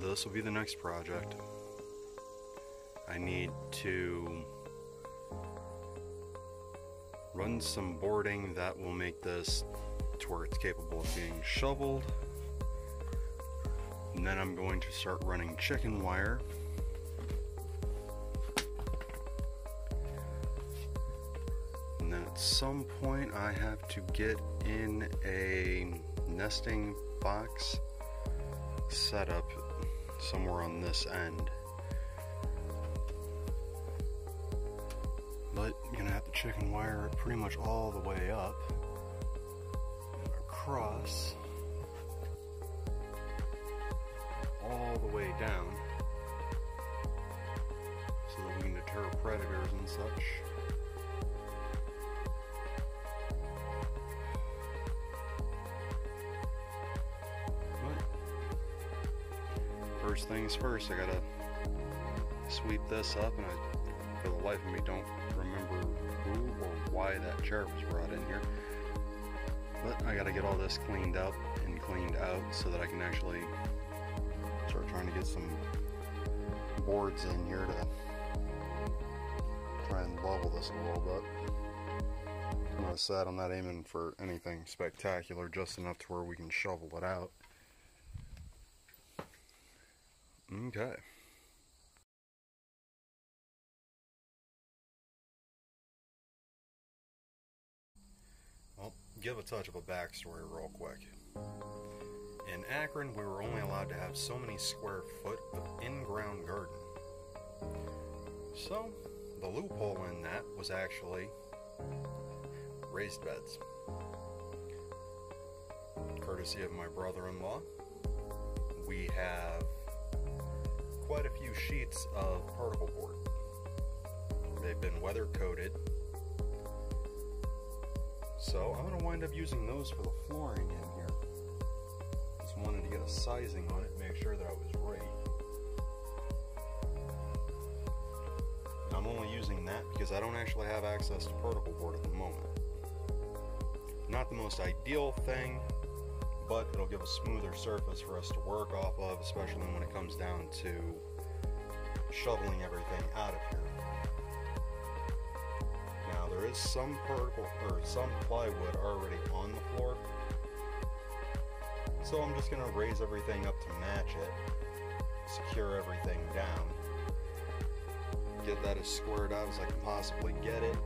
this will be the next project. I need to run some boarding that will make this to where it's capable of being shoveled. And then I'm going to start running chicken wire. And then at some point I have to get in a nesting box set up somewhere on this end. But you're gonna have to chicken wire it pretty much all the way up and across, all the way down, so that we can deter predators and such. First things first, I gotta sweep this up, and I, for the life of me, don't remember who or why that chair was brought in here. But I gotta get all this cleaned up and cleaned out so that I can actually start trying to get some boards in here to try and level this a little bit. Like I said, I'm not aiming for anything spectacular, just enough to where we can shovel it out. Okay. Well, give a touch of a backstory real quick. In Akron, we were only allowed to have so many square foot of in-ground garden. So, the loophole in that was actually raised beds. Courtesy of my brother-in-law, we have quite a few sheets of particle board. They've been weather coated, so I'm going to wind up using those for the flooring in here. Just wanted to get a sizing on it, make sure that I was right. I'm only using that because I don't actually have access to particle board at the moment. Not the most ideal thing, but it'll give a smoother surface for us to work off of, especially when it comes down to shoveling everything out of here. Now, there is some particle or some plywood already on the floor, so I'm just gonna raise everything up to match it, secure everything down, get that as squared out as I can possibly get it.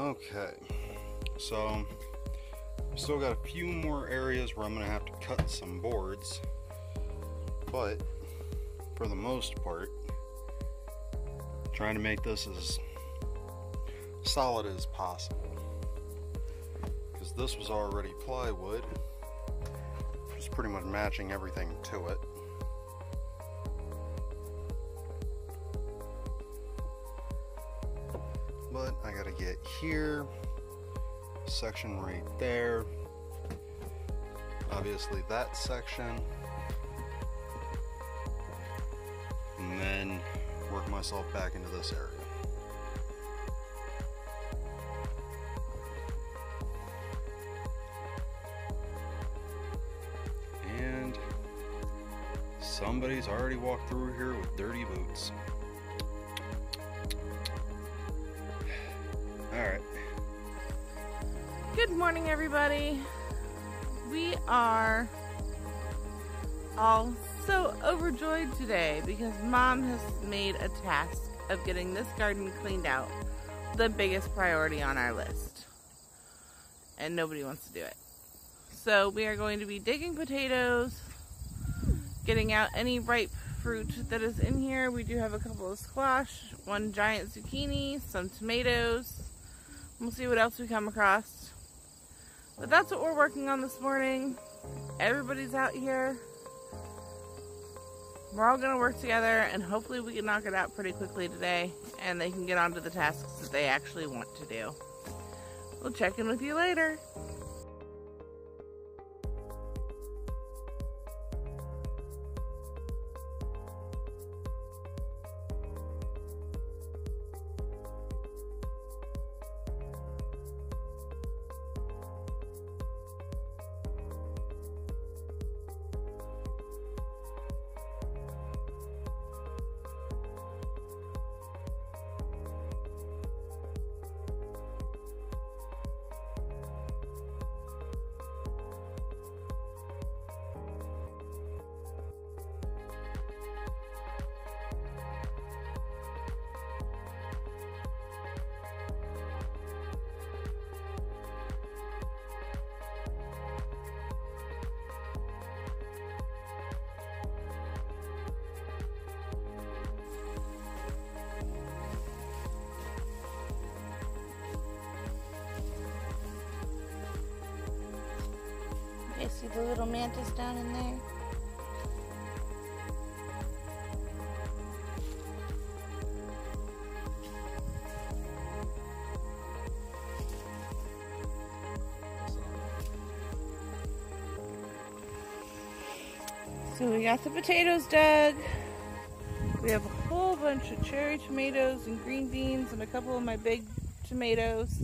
Okay, so still got a few more areas where I'm gonna have to cut some boards, but for the most part, trying to make this as solid as possible, because this was already plywood, just pretty much matching everything to it. But I gotta get here, section right there, obviously that section, and then work myself back into this area. And somebody's already walked through here with dirty boots. Alright. Good morning, everybody. We are all so overjoyed today because Mom has made a task of getting this garden cleaned out the biggest priority on our list, and nobody wants to do it. So we are going to be digging potatoes, getting out any ripe fruit that is in here. We do have a couple of squash, one giant zucchini, some tomatoes. We'll see what else we come across. But that's what we're working on this morning. Everybody's out here. We're all going to work together, and hopefully we can knock it out pretty quickly today, and they can get on to the tasks that they actually want to do. We'll check in with you later. You see the little mantis down in there? So we got the potatoes dug. We have a whole bunch of cherry tomatoes and green beans and a couple of my big tomatoes.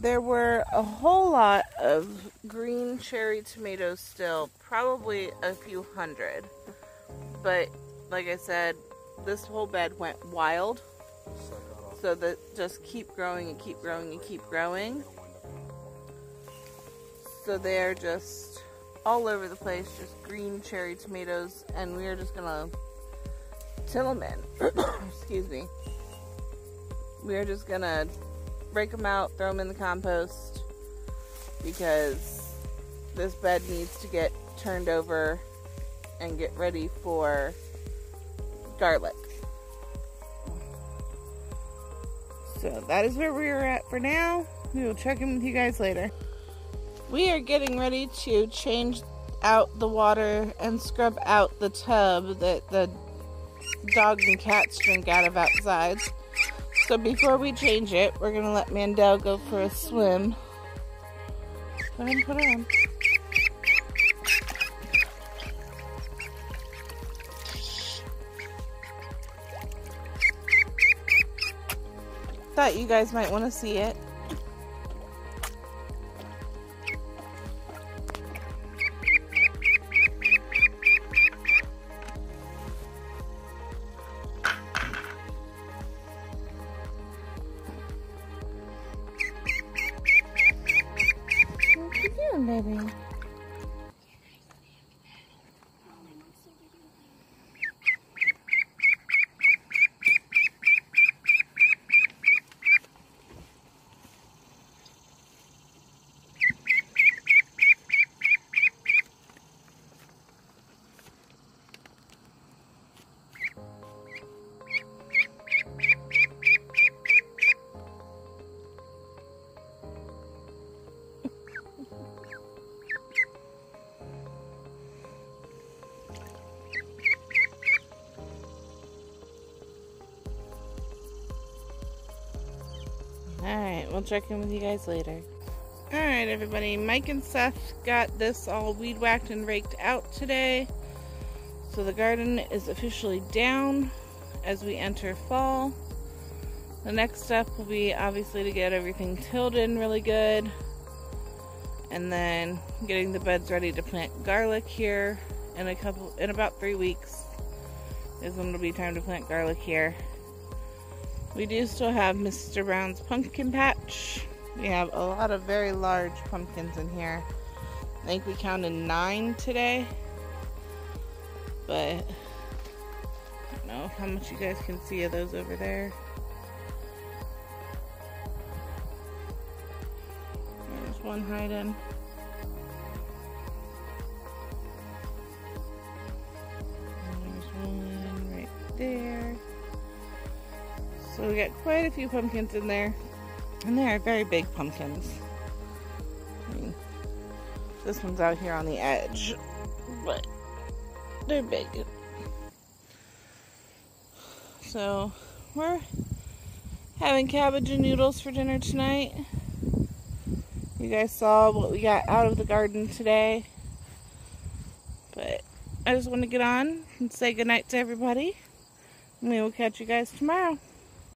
There were a whole lot of green cherry tomatoes still, probably a few hundred. But like I said, this whole bed went wild. So that just keep growing and keep growing and keep growing. So they are just all over the place, just green cherry tomatoes, and we are just gonna till them in. Excuse me. We are just gonna break them out, throw them in the compost, because this bed needs to get turned over and get ready for garlic. So that is where we are at for now. We will check in with you guys later. We are getting ready to change out the water and scrub out the tub that the dogs and cats drink out of outside. So before we change it, we're going to let Mandel go for a swim. Let him put her on. Thought you guys might want to see it. Baby. check in with you guys later. Alright everybody, Mike and Seth got this all weed whacked and raked out today. So the garden is officially down as we enter fall. The next step will be obviously to get everything tilled in really good. And then getting the beds ready to plant garlic here in about 3 weeks is when it'll be time to plant garlic here. We do still have Mr. Brown's pumpkin patch. We have a lot of very large pumpkins in here. I think we counted 9 today, but I don't know how much you guys can see of those over there. There's one hiding. There. So we got quite a few pumpkins in there, and they are very big pumpkins. I mean, this one's out here on the edge, but they're big. So we're having cabbage and noodles for dinner tonight. You guys saw what we got out of the garden today, but I just want to get on and say goodnight to everybody. We will catch you guys tomorrow.